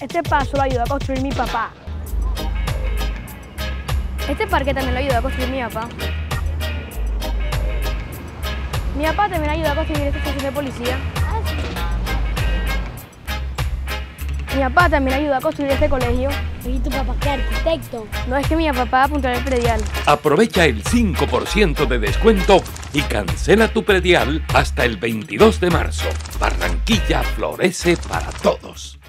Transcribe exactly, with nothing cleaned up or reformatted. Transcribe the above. Este paso lo ayudó a construir mi papá. Este parque también lo ayudó a construir mi papá. Mi papá también ayudó a construir esta estación de policía. Mi papá también ayudó a construir este colegio. ¿Y tu papá qué arquitecto? No, es que mi papá apuntó al predial. Aprovecha el cinco por ciento de descuento y cancela tu predial hasta el veintidós de marzo. Barranquilla florece para todos.